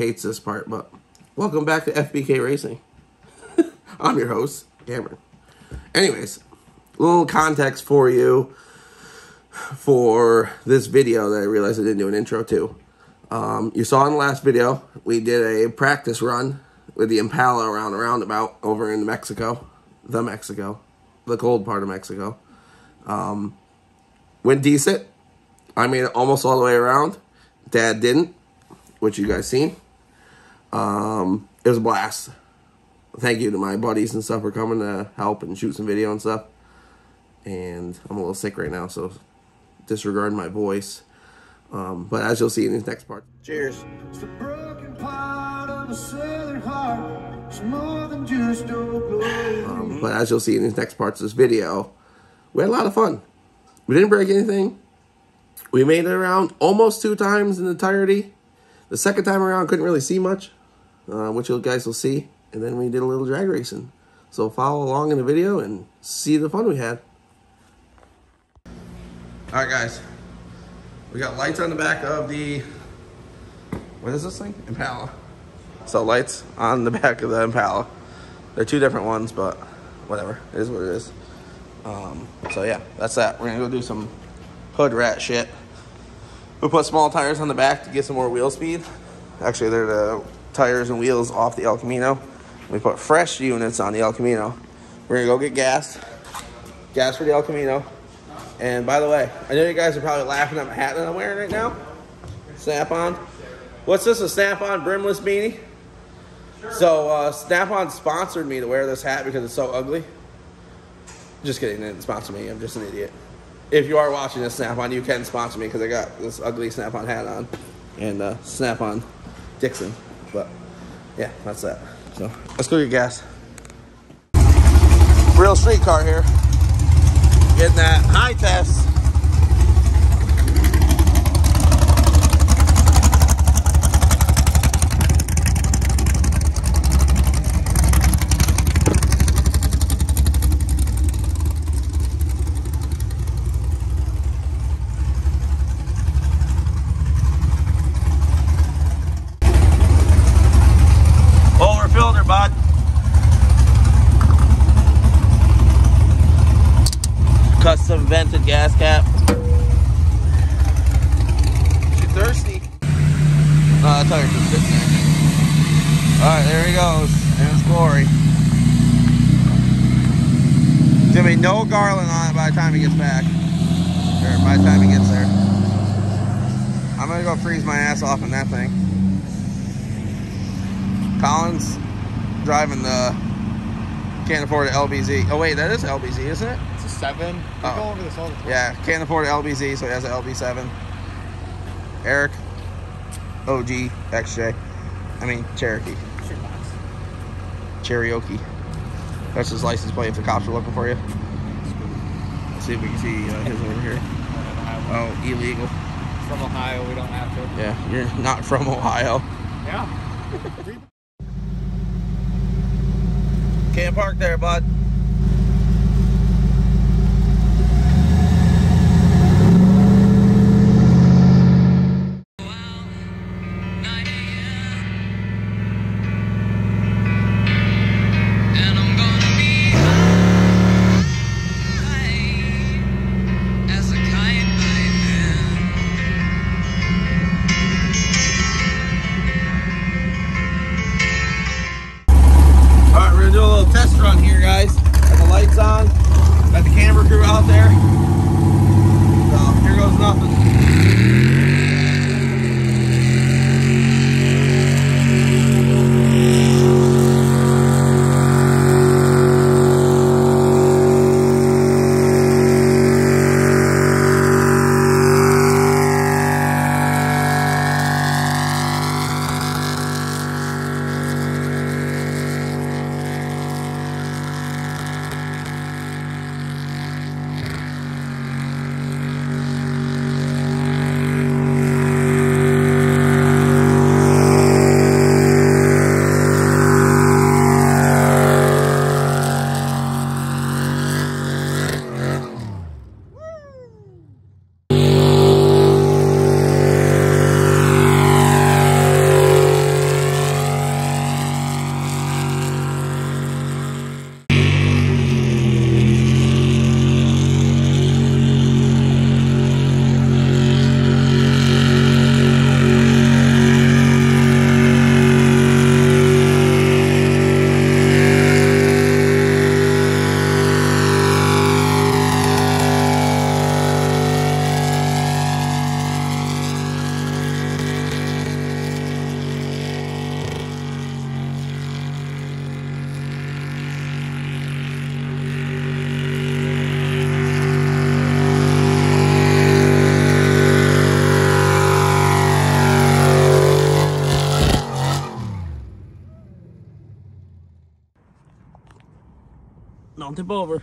hates this part, but welcome back to FBK Racing. I'm your host, Cameron. Anyways, a little context for you for this video that I realized I didn't do an intro to. You saw in the last video, we did a practice run with the Impala around a roundabout over in Mexico. The cold part of Mexico. Went decent. I made it almost all the way around. Dad didn't, which you guys seen. It was a blast. Thank you to my buddies and stuff for coming to help and shoot some video and stuff. And I'm a little sick right now, so disregard my voice. But as you'll see in this next part. Cheers. It's the broken part of a southern heart. It's more than just old. But as you'll see in these next parts of this video, we had a lot of fun. We didn't break anything. We made it around almost 2 times in entirety. The second time around, couldn't really see much, which you guys will see. And then we did a little drag racing. So follow along in the video and see the fun we had. All right, guys. We got lights on the back of the, what is this thing? Impala. So lights on the back of the Impala. They're 2 different ones, but whatever. It is what it is. So yeah, that's that. We're gonna go do some hood rat shit. We put small tires on the back to get some more wheel speed. Actually, they're the tires and wheels off the El Camino. We put fresh units on the El Camino. We're gonna go get gas. Gas for the El Camino. And by the way, I know you guys are probably laughing at my hat that I'm wearing right now. Snap-on. What's this, a Snap-on brimless beanie? Sure. So Snap-on sponsored me to wear this hat because it's so ugly. Just kidding, they didn't sponsor me. I'm just an idiot. If you are watching this, Snap-on, you can sponsor me because I got this ugly Snap-on hat on. And Snap-on Dixon. But yeah, that's that. So let's go get gas. Real street car here. Getting that high test. Overfilled her, bud. Custom vented gas cap. She thirsty. No, that tire just sitting there. Alright, there he goes. In his glory. There's gonna be no garland on it by the time he gets back. Or by the time he gets there. I'm gonna go freeze my ass off in that thing. Colin's driving the can't afford an LBZ. Oh wait, that is LBZ, isn't it? 7. We go over this all the time. Yeah, can't afford an LBZ, so he has an LB7. Eric, OG, XJ. I mean, Cherokee. Cherokee. That's his license plate if the cops are looking for you. Let's see if we can see his over here. Oh, illegal. From Ohio, we don't have to. Yeah, you're not from Ohio. Yeah. Can't park there, bud. Test run here, guys. tip over.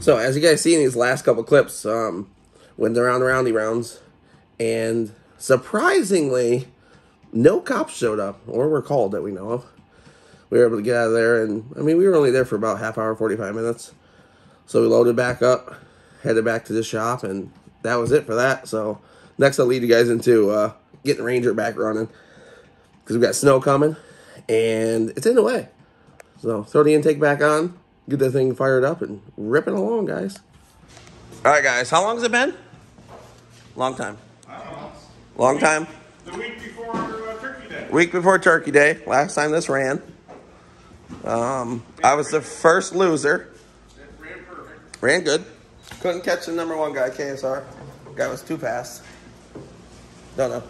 So as you guys see in these last couple clips, went around the roundy rounds, and surprisingly, no cops showed up or were called that we know of. We were able to get out of there, and I mean, we were only there for about half hour, 45 minutes. So we loaded back up, headed back to the shop, and that was it for that. So next I'll lead you guys into getting Ranger back running, because we've got snow coming and it's in the way. So throw the intake back on, get that thing fired up, and rip it along, guys. All right, guys, how long has it been? Long time. I don't know. Long time. The week before Turkey Day. Week before Turkey Day. Last time this ran. I was the first loser. It ran perfect. Ran good. Couldn't catch the number one guy, KSR. Guy was too fast. Don't know.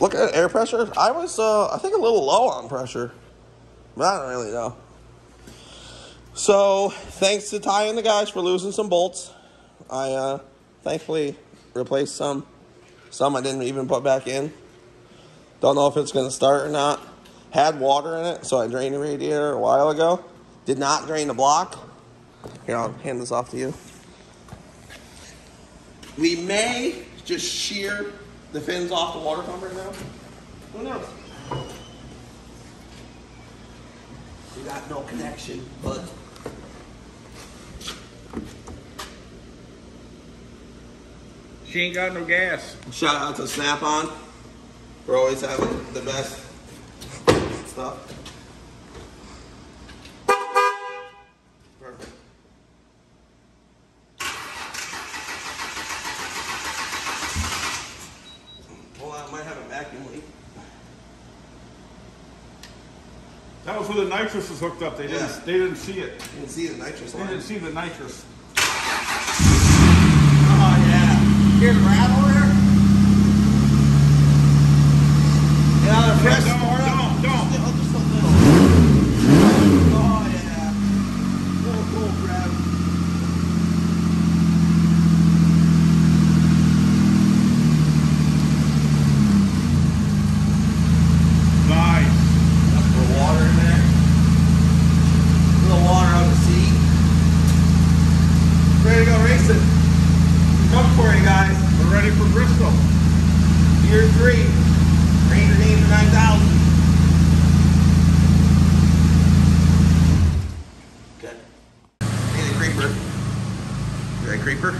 Look at air pressure. I was, I think, a little low on pressure. But I don't really know. So, thanks to Ty and the guys for losing some bolts. I thankfully replaced some. Some I didn't even put back in. Don't know if it's going to start or not. Had water in it, so I drained the radiator a while ago. Did not drain the block. Here, I'll hand this off to you. We may just shear the fins off the water pump right now. Who knows? We got no connection, but... She ain't got no gas. Shout out to Snap-on for always having the best stuff. Perfect. Well, I might have a vacuum leak. That was where the nitrous was hooked up. They didn't see it. They didn't see the nitrous line. They didn't see the nitrous. Here's gravel here. Yeah, press. Don't. Just a little. Oh, yeah. Little cool gravel. Nice. Enough for water in there. A little water out of the seat. Ready to go racing. Come for you guys. We're ready for Bristol. Year 3. Ranger Danger 9000. Good. Hey, the creeper. You got a creeper?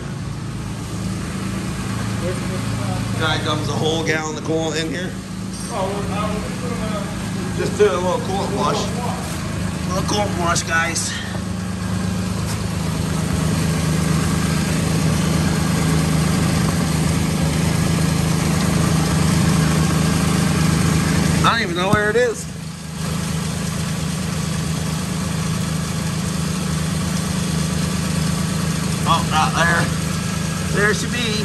Guy dumps a whole gallon of coolant in here. Oh, just do a little coolant wash. A little coolant wash, guys. I don't even know where it is. Oh, not there. There should be.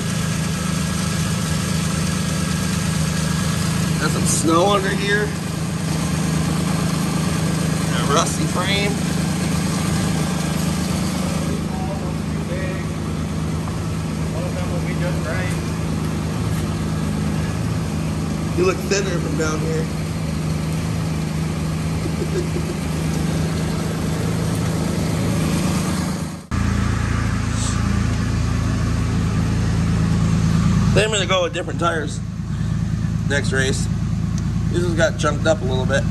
Got some snow under here. Got a rusty frame. You look thinner from down here. I'm gonna go with different tires next race. This has got chunked up a little bit.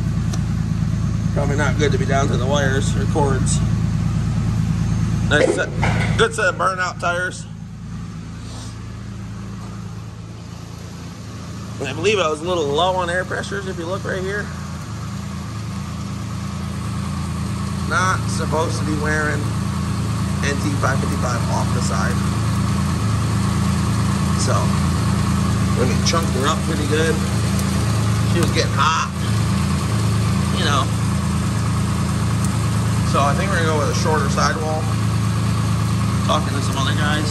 Probably not good to be down to the wires or cords. Nice set, good set of burnout tires. I believe I was a little low on air pressures if you look right here. Not supposed to be wearing NT555 off the side. So, when we chunked her up pretty good, she was getting hot, you know. So I think we're gonna go with a shorter sidewall. Talking to some other guys.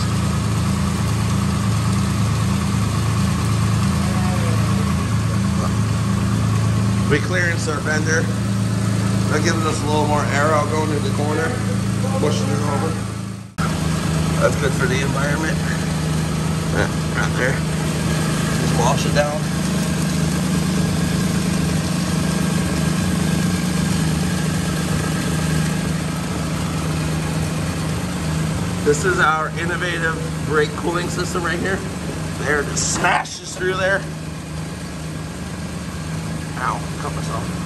We clearance our fender. That gives us a little more arrow going to the corner, pushing it over. That's good for the environment. Right there. Just wash it down. This is our innovative brake cooling system right here. The air just smashes through there. Ow, cut myself.